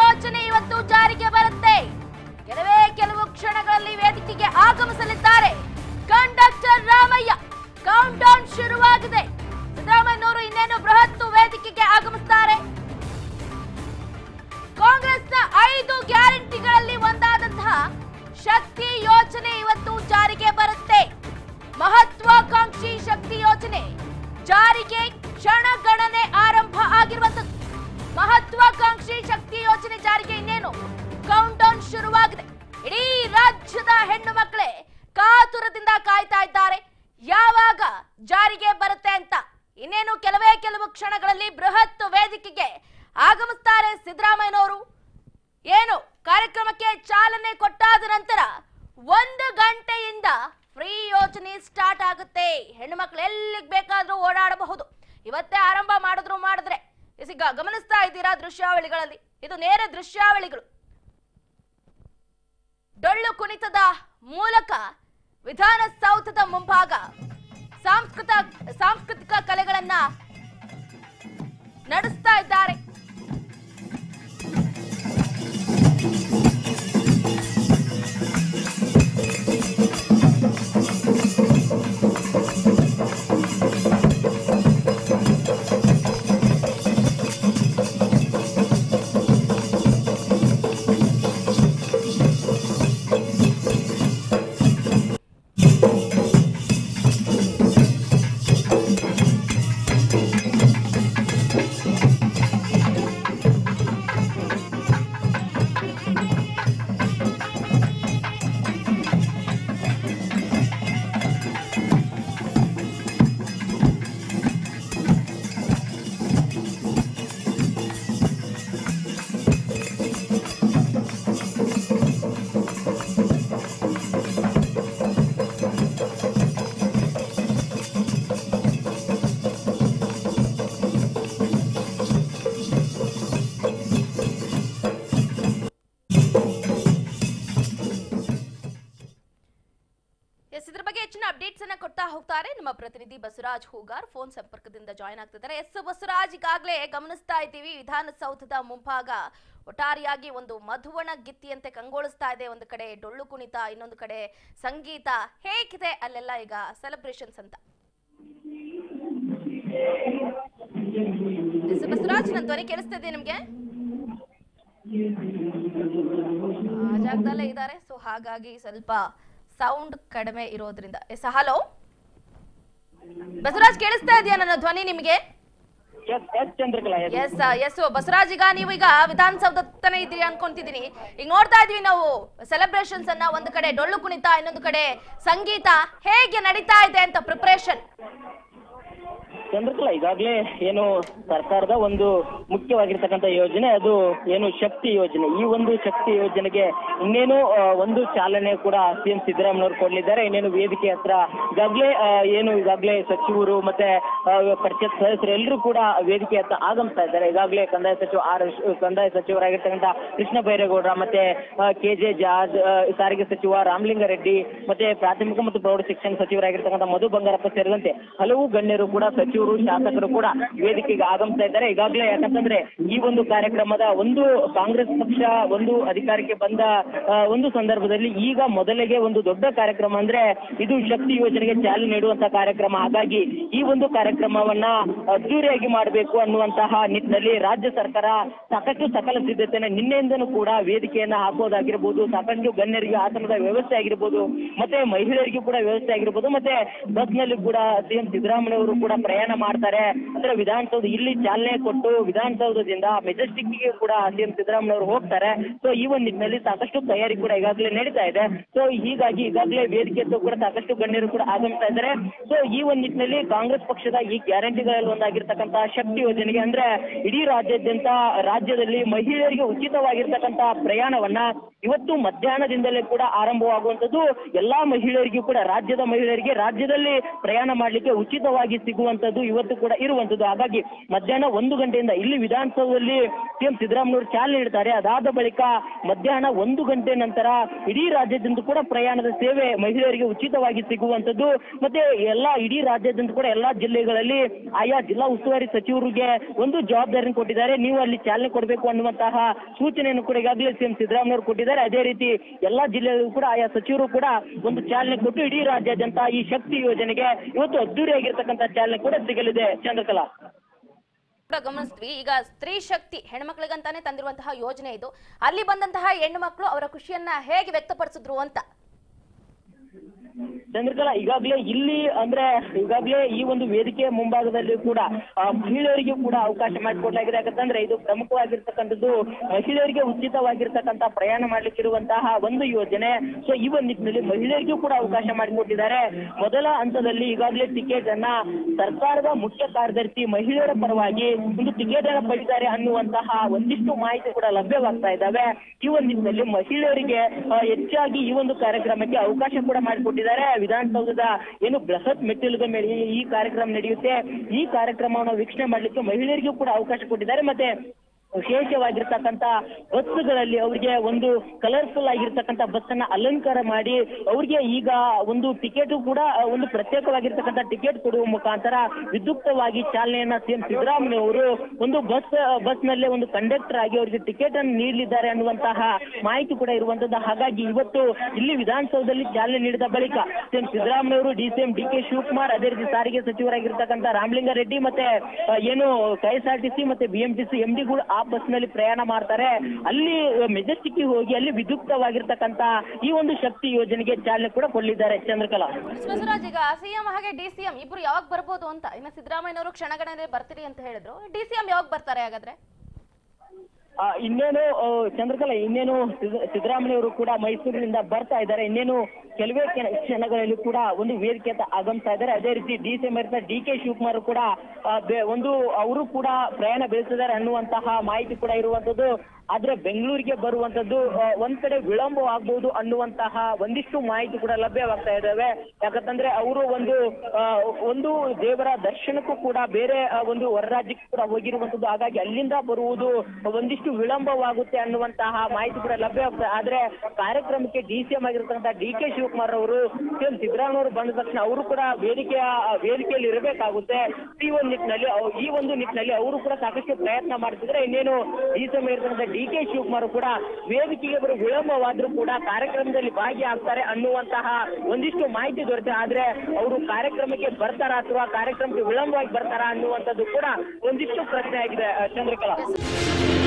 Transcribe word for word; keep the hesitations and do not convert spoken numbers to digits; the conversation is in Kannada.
ಯೋಜನೆ ಇವತ್ತು ಜಾರಿಗೆ ಬರುತ್ತೆ. ಕೆಲವೇ ಕೆಲವು ಕ್ಷಣಗಳಲ್ಲಿ ವೇದಿಕೆಗೆ ಆಗಮಿಸಲಿದ್ದಾರೆ ಕಂಡಕ್ಟರ್ ರಾಮಯ್ಯ. ಕೌಂಟ್ ಡೌನ್ ಶುರುವಾಗಿದೆ. ಸಿದ್ದರಾಮಯ್ಯನವರು ಇನ್ನೇನು ಬೃಹತ್ ವೇದಿಕೆಗೆ ಆಗಮಿಸುತ್ತಾರೆ. ಕಾಂಗ್ರೆಸ್ನ ಐದು ಗ್ಯಾರಂಟಿಗಳಲ್ಲಿ ಒಂದಾದಂತಹ ಶಕ್ತಿ ಯೋಜನೆ ಇವತ್ತು ಜಾರಿಗೆ ಬರುತ್ತೆ. ಮಹತ್ವಾಕಾಂಕ್ಷಿ ಶಕ್ತಿ ಯೋಜನೆ ಜಾರಿಗೆ ಕ್ಷಣಗಣನೆ ಆರಂಭ ಆಗಿರುವಂತದ್ದು. ಮಹತ್ವಾಕಾಂಕ್ಷಿ ಶಕ್ತಿ ಯೋಜನೆ ಜಾರಿಗೆ ಇನ್ನೇನು ಕೌಂಟ್ ಡೌನ್ ಶುರುವಾಗಿದೆ. ಇಡೀ ರಾಜ್ಯದ ಹೆಣ್ಣು ಮಕ್ಕಳೇ ಕಾತುರದಿಂದ ಕಾಯ್ತಾ ಇದ್ದಾರೆ ಯಾವಾಗ ಜಾರಿಗೆ ಬರುತ್ತೆ ಅಂತ. ಇನ್ನೇನು ಕೆಲವೇ ಕೆಲವು ಕ್ಷಣಗಳಲ್ಲಿ ಬೃಹತ್ ವೇದಿಕೆಗೆ ಆಗಮಿಸುತ್ತಾರೆ ಸಿದ್ದರಾಮಯ್ಯನವರು. ಏನು ಕಾರ್ಯಕ್ರಮಕ್ಕೆ ಚಾಲನೆ ಕೊಟ್ಟಾದ ನಂತರ ಒಂದು ಗಂಟೆಯಿಂದ ಫ್ರೀ ಯೋಜನೆ ಸ್ಟಾರ್ಟ್ ಆಗುತ್ತೆ. ಹೆಣ್ಣು ಮಕ್ಕಳು ಎಲ್ಲಿಗೆ ಬೇಕಾದ್ರೂ ಓಡಾಡಬಹುದು. ಇವತ್ತೇ ಆರಂಭ ಮಾಡಿದ್ರು ಮಾಡಿದ್ರೆ ಈಗ ಗಮನಿಸ್ತಾ ಇದ್ದೀರಾ ದೃಶ್ಯಾವಳಿಗಳಲ್ಲಿ, ಇದು ನೇರ ದೃಶ್ಯಾವಳಿಗಳು. ಡೊಳ್ಳು ಕುಣಿತದ ಮೂಲಕ ವಿಧಾನಸೌಧದ ಮುಂಭಾಗ ಸಾಂಸ್ಕೃತ ಸಾಂಸ್ಕೃತಿಕ ಕಲೆಗಳನ್ನ ನಡೆಸ್ತಾ ಇದ್ದಾರೆ. ನಮ್ಮ ಪ್ರತಿನಿಧಿ ಬಸವರಾಜ್ ಹೂಗಾರ್ ಫೋನ್ ಸಂಪರ್ಕದಿಂದ ಜಾಯಿನ್ ಆಗ್ತಿದ್ದಾರೆ. ಎಸ್ ಬಸವರಾಜ್, ಈಗಾಗಲೇ ಗಮನಿಸ್ತಾ ಇದ್ದೀವಿ ವಿಧಾನಸೌಧದ ಮುಂಭಾಗ ಒಟ್ಟಾರಿಯಾಗಿ ಒಂದು ಮಧುವಣ ಗಿತ್ತಿಯಂತೆ ಕಂಗೊಳಿಸ್ತಾ ಇದೆ. ಒಂದು ಕಡೆ ಡೊಳ್ಳು ಕುಣಿತ, ಇನ್ನೊಂದು ಕಡೆ ಸಂಗೀತ. ಹೇಗಿದೆ ಅಲ್ಲೆಲ್ಲ ಈಗ ಸೆಲೆಬ್ರೇಷನ್ಸ್ ಅಂತ? ಎಸ್ ಬಸವರಾಜ್, ನನ್ನ ಧ್ವನಿ ಕೇಳಿಸ್ತಾ ಇದೆ ನಿಮ್ಗೆ? ಆ ಜಾಗದಲ್ಲೇ ಇದ್ದಾರೆ, ಸೊ ಹಾಗಾಗಿ ಸ್ವಲ್ಪ ಸೌಂಡ್ ಕಡಿಮೆ ಇರೋದ್ರಿಂದ. ಎಸ್, ಹಲೋ ಬಸವರಾಜ್, ಕೇಳಿಸ್ತಾ ಇದೆಯಾ ನನ್ನ ಧ್ವನಿ ನಿಮಗೆ? ಎಸ್ ಎಸ್ ಬಸವರಾಜ್, ಈಗ ನೀವು ಈಗ ವಿಧಾನಸೌಧ ತನೇ ಇದ್ದೀರಿ ಅನ್ಕೊಂತಿದ್ದೀನಿ. ಈಗ ನೋಡ್ತಾ ಇದೀವಿ ನಾವು ಸೆಲೆಬ್ರೇಷನ್ಸ್ ಅನ್ನ. ಒಂದು ಕಡೆ ಡೊಳ್ಳು ಕುಣಿತ, ಇನ್ನೊಂದು ಕಡೆ ಸಂಗೀತ. ಹೇಗೆ ನಡೀತಾ ಇದೆ ಅಂತ ಪ್ರಿಪರೇಷನ್? ಚಂದ್ರಕಲಾ, ಈಗಾಗಲೇ ಏನು ಸರ್ಕಾರದ ಒಂದು ಮುಖ್ಯವಾಗಿರ್ತಕ್ಕಂಥ ಯೋಜನೆ, ಅದು ಏನು ಶಕ್ತಿ ಯೋಜನೆ. ಈ ಒಂದು ಶಕ್ತಿ ಯೋಜನೆಗೆ ಇನ್ನೇನು ಒಂದು ಚಾಲನೆ ಕೂಡ ಸಿಎಂ ಸಿದ್ದರಾಮಯ್ಯನವರು ಕೊಡಲಿದ್ದಾರೆ. ಇನ್ನೇನು ವೇದಿಕೆ ಹತ್ರ ಈಗಾಗಲೇ ಏನು ಈಗಾಗಲೇ ಸಚಿವರು ಮತ್ತೆ ಪರಿಷತ್ ಸದಸ್ಯರು ಎಲ್ಲರೂ ಕೂಡ ವೇದಿಕೆ ಹತ್ರ ಆಗಮಿಸ್ತಾ ಇದ್ದಾರೆ. ಈಗಾಗಲೇ ಕಂದಾಯ ಸಚಿವ ಆರ್ ಕಂದಾಯ ಸಚಿವರಾಗಿರ್ತಕ್ಕಂಥ ಕೃಷ್ಣ ಬೈರೇಗೌಡ, ಮತ್ತೆ ಕೆ ಜೆ ಜಾರ್ಜ್, ಸಾರಿಗೆ ಸಚಿವ ರಾಮಲಿಂಗಾರೆಡ್ಡಿ, ಮತ್ತೆ ಪ್ರಾಥಮಿಕ ಮತ್ತು ಪ್ರೌಢ ಶಿಕ್ಷಣ ಸಚಿವರಾಗಿರ್ತಕ್ಕಂಥ ಮಧು ಬಂಗಾರಪ್ಪ ಸೇರಿದಂತೆ ಹಲವು ಗಣ್ಯರು ಕೂಡ, ಸಚಿವರು, ಶಾಸಕರು ಕೂಡ ವೇದಿಕೆಗೆ ಆಗಮಿಸ್ತಾ ಇದ್ದಾರೆ. ಈಗಾಗಲೇ ಯಾಕಂತಂದ್ರೆ ಈ ಒಂದು ಕಾರ್ಯಕ್ರಮದ ಒಂದು ಕಾಂಗ್ರೆಸ್ ಪಕ್ಷ ಒಂದು ಅಧಿಕಾರಕ್ಕೆ ಬಂದ ಒಂದು ಸಂದರ್ಭದಲ್ಲಿ ಈಗ ಮೊದಲಿಗೆ ಒಂದು ದೊಡ್ಡ ಕಾರ್ಯಕ್ರಮ ಅಂದ್ರೆ ಇದು ಶಕ್ತಿ ಯೋಜನೆಗೆ ಚಾಲನೆ ನೀಡುವಂತಹ ಕಾರ್ಯಕ್ರಮ. ಹಾಗಾಗಿ ಈ ಒಂದು ಕಾರ್ಯಕ್ರಮವನ್ನ ಅದ್ದೂರಿಯಾಗಿ ಮಾಡಬೇಕು ಅನ್ನುವಂತಹ ನಿಟ್ಟಿನಲ್ಲಿ ರಾಜ್ಯ ಸರ್ಕಾರ ಸಾಕಷ್ಟು ಸಕಲ ಸಿದ್ಧತೆಯನ್ನು ನಿನ್ನೆಯಿಂದನೂ ಕೂಡ ವೇದಿಕೆಯನ್ನ ಹಾಕೋದಾಗಿರ್ಬೋದು, ಸಾಕಷ್ಟು ಗಣ್ಯರಿಗೆ ಆಸನದ ವ್ಯವಸ್ಥೆ ಆಗಿರ್ಬೋದು, ಮತ್ತೆ ಮಹಿಳೆಯರಿಗೂ ಕೂಡ ವ್ಯವಸ್ಥೆ ಆಗಿರ್ಬೋದು, ಮತ್ತೆ ಬಸ್ನಲ್ಲಿ ಕೂಡ ಸಿಎಂ ಸಿದ್ದರಾಮಯ್ಯ ಅವರು ಕೂಡ ಪ್ರಯಾಣ ಮಾಡ್ತಾರೆ. ಅಂದ್ರೆ ವಿಧಾನಸೌಧ ಇಲ್ಲಿ ಚಾಲನೆ ಕೊಟ್ಟು ವಿಧಾನಸೌಧದಿಂದ ಮೆಜೆಸ್ಟಿಕ್ ಗೆ ಕೂಡ ಸಿಎಂ ಸಿದ್ದರಾಮಯ್ಯ ಅವರು ಹೋಗ್ತಾರೆ. ಸೊ ಈ ಒಂದು ನಿಟ್ಟಿನಲ್ಲಿ ಸಾಕಷ್ಟು ತಯಾರಿ ಕೂಡ ಈಗಾಗಲೇ ನಡೀತಾ ಇದೆ. ಸೊ ಹೀಗಾಗಿ ಈಗಾಗಲೇ ವೇದಿಕೆ ಕೂಡ ಸಾಕಷ್ಟು ಗಣ್ಯರು ಕೂಡ ಆಗಮಿಸ್ತಾ ಇದ್ದಾರೆ. ಸೊ ಈ ಒಂದು ನಿಟ್ಟಿನಲ್ಲಿ ಕಾಂಗ್ರೆಸ್ ಪಕ್ಷದ ಈ ಗ್ಯಾರಂಟಿಗಳಲ್ಲಿ ಒಂದಾಗಿರ್ತಕ್ಕಂತಹ ಶಕ್ತಿ ಯೋಜನೆಗೆ ಅಂದ್ರೆ ಇಡೀ ರಾಜ್ಯಾದ್ಯಂತ ರಾಜ್ಯದಲ್ಲಿ ಮಹಿಳೆಯರಿಗೆ ಉಚಿತವಾಗಿರ್ತಕ್ಕಂತಹ ಪ್ರಯಾಣವನ್ನ ಇವತ್ತು ಮಧ್ಯಾಹ್ನದಿಂದಲೇ ಕೂಡ ಆರಂಭವಾಗುವಂತದ್ದು. ಎಲ್ಲಾ ಮಹಿಳೆಯರಿಗೂ ಕೂಡ, ರಾಜ್ಯದ ಮಹಿಳೆಯರಿಗೆ ರಾಜ್ಯದಲ್ಲಿ ಪ್ರಯಾಣ ಮಾಡಲಿಕ್ಕೆ ಉಚಿತವಾಗಿ ಸಿಗುವಂತದ್ದು ಇವತ್ತು ಕೂಡ ಇರುವಂತದ್ದು. ಹಾಗಾಗಿ ಮಧ್ಯಾಹ್ನ ಒಂದು ಗಂಟೆಯಿಂದ ಇಲ್ಲಿ ವಿಧಾನಸೌಧದಲ್ಲಿ ಸಿಎಂ ಸಿದ್ದರಾಮಯ್ಯನವರು ಚಾಲನೆ ನೀಡುತ್ತಾರೆ. ಅದಾದ ಬಳಿಕ ಮಧ್ಯಾಹ್ನ ಒಂದು ಗಂಟೆ ನಂತರ ಇಡೀ ರಾಜ್ಯದಿಂದ ಕೂಡ ಪ್ರಯಾಣದ ಸೇವೆ ಮಹಿಳೆಯರಿಗೆ ಉಚಿತವಾಗಿ ಸಿಗುವಂತದ್ದು. ಮತ್ತೆ ಎಲ್ಲಾ ಇಡೀ ರಾಜ್ಯದಿಂದ ಕೂಡ ಎಲ್ಲಾ ಜಿಲ್ಲೆಗಳಲ್ಲಿ ಆಯಾ ಜಿಲ್ಲಾ ಉಸ್ತುವಾರಿ ಸಚಿವರಿಗೆ ಒಂದು ಜವಾಬ್ದಾರಿಯನ್ನು ಕೊಟ್ಟಿದ್ದಾರೆ. ನೀವು ಅಲ್ಲಿ ಚಾಲನೆ ಕೊಡಬೇಕು ಅನ್ನುವಂತಹ ಸೂಚನೆಯನ್ನು ಕೂಡ ಈಗಾಗಲೇ ಸಿಎಂ ಸಿದ್ದರಾಮಯ್ಯನವರು ಕೊಟ್ಟಿದ್ದಾರೆ. ಅದೇ ರೀತಿ ಎಲ್ಲಾ ಜಿಲ್ಲೆಗಳು ಕೂಡ ಆಯಾ ಸಚಿವರು ಕೂಡ ಒಂದು ಚಾಲನೆ ಕೊಟ್ಟು ಇಡೀ ರಾಜ್ಯಾದ್ಯಂತ ಈ ಶಕ್ತಿ ಯೋಜನೆಗೆ ಇವತ್ತು ಅದ್ದೂರಿಯಾಗಿರ್ತಕ್ಕಂಥ ಚಾಲನೆ ಕೂಡ ಸಿಗಲಿದೆ. ಚಂದ್ರಕಲಾ ಗಮನಿಸಿದ್ವಿ, ಈಗ ಸ್ತ್ರೀ ಶಕ್ತಿ ಹೆಣ್ಮಕ್ಳಿಗಂತಾನೆ ತಂದಿರುವಂತಹ ಯೋಜನೆ ಇದು. ಅಲ್ಲಿ ಬಂದಂತಹ ಹೆಣ್ಣು ಮಕ್ಕಳು ಅವರ ಖುಷಿಯನ್ನ ಹೇಗೆ ವ್ಯಕ್ತಪಡಿಸಿದ್ರು ಅಂತ ಚಂದ್ರಕಲಾ, ಈಗಾಗಲೇ ಇಲ್ಲಿ ಅಂದ್ರೆ ಈಗಾಗಲೇ ಈ ಒಂದು ವೇದಿಕೆ ಮುಂಭಾಗದಲ್ಲಿ ಕೂಡ ಮಹಿಳೆಯರಿಗೆ ಕೂಡ ಅವಕಾಶ ಮಾಡಿಕೊಡಲಾಗಿದೆ. ಯಾಕಂತಂದ್ರೆ ಇದು ಪ್ರಮುಖವಾಗಿರ್ತಕ್ಕಂಥದ್ದು, ಮಹಿಳೆಯರಿಗೆ ಉಚಿತವಾಗಿರ್ತಕ್ಕಂಥ ಪ್ರಯಾಣ ಮಾಡ್ಲಿಕ್ಕಿರುವಂತಹ ಒಂದು ಯೋಜನೆ. ಸೊ ಈ ಒಂದು ನಿಟ್ಟಿನಲ್ಲಿ ಮಹಿಳೆಯರಿಗೂ ಕೂಡ ಅವಕಾಶ ಮಾಡಿಕೊಟ್ಟಿದ್ದಾರೆ. ಮೊದಲ ಹಂತದಲ್ಲಿ ಈಗಾಗಲೇ ಟಿಕೆಟ್ ಅನ್ನ ಸರ್ಕಾರದ ಮುಖ್ಯ ಕಾರ್ಯದರ್ಶಿ ಮಹಿಳೆಯರ ಪರವಾಗಿ ಒಂದು ಟಿಕೆಟ್ ಅನ್ನ ಪಡೆದಿದ್ದಾರೆ ಅನ್ನುವಂತಹ ಒಂದಿಷ್ಟು ಮಾಹಿತಿ ಕೂಡ ಲಭ್ಯವಾಗ್ತಾ ಇದ್ದಾವೆ. ಈ ಒಂದು ನಿಟ್ಟಿನಲ್ಲಿ ಮಹಿಳೆಯರಿಗೆ ಹೆಚ್ಚಾಗಿ ಈ ಒಂದು ಕಾರ್ಯಕ್ರಮಕ್ಕೆ ಅವಕಾಶ ಕೂಡ ಮಾಡಿಕೊಟ್ಟಿದ್ದಾರೆ. ವಿಧಾನಸೌಧದ ಏನು ಬೃಹತ್ ಮೆಟ್ಟಿಲುಗಳ ಮೇಲೆ ಈ ಕಾರ್ಯಕ್ರಮ ನಡೆಯುತ್ತೆ. ಈ ಕಾರ್ಯಕ್ರಮವನ್ನು ವೀಕ್ಷಣೆ ಮಾಡಲಿಕ್ಕೆ ಮಹಿಳೆಯರಿಗೂ ಕೂಡ ಅವಕಾಶ ಕೊಟ್ಟಿದ್ದಾರೆ. ಮತ್ತೆ ವಿಶೇಷವಾಗಿರ್ತಕ್ಕಂಥ ಬಸ್ಗಳಲ್ಲಿ ಅವರಿಗೆ ಒಂದು ಕಲರ್ಫುಲ್ ಆಗಿರ್ತಕ್ಕಂಥ ಬಸ್ ಅನ್ನ ಅಲಂಕಾರ ಮಾಡಿ ಅವ್ರಿಗೆ ಈಗ ಒಂದು ಟಿಕೆಟ್ ಕೂಡ ಒಂದು ಪ್ರತ್ಯೇಕವಾಗಿರ್ತಕ್ಕಂಥ ಟಿಕೆಟ್ ಕೊಡುವ ಮುಖಾಂತರ ವಿದ್ಯುಕ್ತವಾಗಿ ಚಾಲನೆಯನ್ನ ಸಿಎಂ ಸಿದ್ದರಾಮಯ್ಯ ಅವರು ಒಂದು ಬಸ್ ಬಸ್ ನಲ್ಲೇ ಒಂದು ಕಂಡಕ್ಟರ್ ಆಗಿ ಅವರಿಗೆ ಟಿಕೆಟ್ ಅನ್ನು ನೀಡಲಿದ್ದಾರೆ ಅನ್ನುವಂತಹ ಮಾಹಿತಿ ಕೂಡ ಇರುವಂತದ್ದು. ಹಾಗಾಗಿ ಇವತ್ತು ಇಲ್ಲಿ ವಿಧಾನಸೌಧದಲ್ಲಿ ಚಾಲನೆ ನೀಡಿದ ಬಳಿಕ ಸಿಎಂ ಸಿದ್ದರಾಮಯ್ಯ ಅವರು, ಡಿಸಿಎಂ ಡಿ ಕೆ ಶಿವಕುಮಾರ್, ಅದೇ ರೀತಿ ಸಾರಿಗೆ ಸಚಿವರಾಗಿರ್ತಕ್ಕಂಥ ರಾಮಲಿಂಗಾರೆಡ್ಡಿ, ಮತ್ತೆ ಏನು ಕೆಎಸ್ಆರ್ಟಿಸಿ ಮತ್ತೆ ಬಿಎಂಟಿಸಿ ಎಂಡಿಗಳು ಆ ಬಸ್ ನಲ್ಲಿ ಪ್ರಯಾಣ ಮಾಡ್ತಾರೆ. ಅಲ್ಲಿ ಮೆಜೆಸ್ಟಿಕ್ ಹೋಗಿ ಅಲ್ಲಿ ವಿದ್ಯುಕ್ತವಾಗಿರ್ತಕ್ಕಂತ ಈ ಒಂದು ಶಕ್ತಿ ಯೋಜನೆಗೆ ಚಾಲನೆ ಕೂಡ ಕೊಡಲಿದ್ದಾರೆ. ಚಂದ್ರಕಲಾ, ಬಸವರಾಜ್, ಈಗ ಸಿಎಂ ಹಾಗೆ ಡಿಸಿಎಂ ಇಬ್ರು ಯಾವಾಗ ಬರ್ಬೋದು ಅಂತ, ಇನ್ನು ಸಿದ್ದರಾಮಯ್ಯನವರು ಕ್ಷಣಗಣನೆ ಬರ್ತೀರಿ ಅಂತ ಹೇಳಿದ್ರು, ಡಿಸಿಎಂ ಯಾವಾಗ ಬರ್ತಾರೆ ಹಾಗಾದ್ರೆ? ಇನ್ನೇನು ಚಂದ್ರಕಲಾ, ಇನ್ನೇನು ಸಿದ್ದರಾಮಯ್ಯವರು ಕೂಡ ಮೈಸೂರಿನಿಂದ ಬರ್ತಾ ಇದ್ದಾರೆ. ಇನ್ನೇನು ಕೆಲವೇ ಕ್ಷಣಗಳಲ್ಲಿ ಕೂಡ ಒಂದು ವೇದಿಕೆ ಅಂತ ಆಗಮಿಸ್ತಾ ಇದ್ದಾರೆ. ಅದೇ ರೀತಿ ಡಿ ಸಿ ಮೇರ್ತ ಡಿ ಕೆ ಶಿವಕುಮಾರ್ ಕೂಡ ಒಂದು ಅವರು ಕೂಡ ಪ್ರಯಾಣ ಬೆಳೆಸಿದ್ದಾರೆ ಅನ್ನುವಂತಹ ಮಾಹಿತಿ ಕೂಡ ಇರುವಂತದ್ದು. ಆದ್ರೆ ಬೆಂಗಳೂರಿಗೆ ಬರುವಂತದ್ದು ಒಂದ್ ಕಡೆ ವಿಳಂಬವಾಗಬಹುದು ಅನ್ನುವಂತಹ ಒಂದಿಷ್ಟು ಮಾಹಿತಿ ಕೂಡ ಲಭ್ಯವಾಗ್ತಾ ಇದ್ದಾವೆ. ಯಾಕಂತಂದ್ರೆ ಅವರು ಒಂದು ಒಂದು ದೇವರ ದರ್ಶನಕ್ಕೂ ಕೂಡ ಬೇರೆ ಒಂದು ಹೊರ ರಾಜ್ಯಕ್ಕೂ ಕೂಡ ಹೋಗಿರುವಂತದ್ದು. ಹಾಗಾಗಿ ಅಲ್ಲಿಂದ ಬರುವುದು ಒಂದಿಷ್ಟು ವಿಳಂಬವಾಗುತ್ತೆ ಅನ್ನುವಂತಹ ಮಾಹಿತಿ ಕೂಡ ಲಭ್ಯವಾಗ್ತದೆ. ಆದ್ರೆ ಕಾರ್ಯಕ್ರಮಕ್ಕೆ ಡಿಸಿಎಂ ಆಗಿರ್ತಕ್ಕಂಥ ಡಿ ಕೆ ಶಿವಕುಮಾರ್ ಅವರು ಸಿಎಂ ಸಿದ್ದರಾಮಯ್ಯ ಅವರು ಬಂದ ತಕ್ಷಣ ಅವರು ಕೂಡ ವೇದಿಕೆಯ ವೇದಿಕೆಯಲ್ಲಿ ಇರಬೇಕಾಗುತ್ತೆ. ಈ ಒಂದು ನಿಟ್ಟಿನಲ್ಲಿ ಈ ಒಂದು ನಿಟ್ಟಿನಲ್ಲಿ ಅವರು ಕೂಡ ಸಾಕಷ್ಟು ಪ್ರಯತ್ನ ಮಾಡ್ತಿದ್ರೆ, ಇನ್ನೇನು ಡಿಸಿಎಂ ಆಗಿರ್ತಕ್ಕಂಥ ಡಿ ಕೆ ಶಿವಕುಮಾರ್ ಕೂಡ ವೇದಿಕೆಗೆ ಬರೋ ವಿಳಂಬವಾದ್ರೂ ಕೂಡ ಕಾರ್ಯಕ್ರಮದಲ್ಲಿ ಭಾಗಿಯಾಗ್ತಾರೆ ಅನ್ನುವಂತಹ ಒಂದಿಷ್ಟು ಮಾಹಿತಿ ದೊರೆತ. ಆದ್ರೆ ಅವರು ಕಾರ್ಯಕ್ರಮಕ್ಕೆ ಬರ್ತಾರ ಅಥವಾ ಕಾರ್ಯಕ್ರಮಕ್ಕೆ ವಿಳಂಬವಾಗಿ ಬರ್ತಾರ ಅನ್ನುವಂಥದ್ದು ಕೂಡ ಒಂದಿಷ್ಟು ಪ್ರಶ್ನೆ ಆಗಿದೆ ಚಂದ್ರಕಲಾ.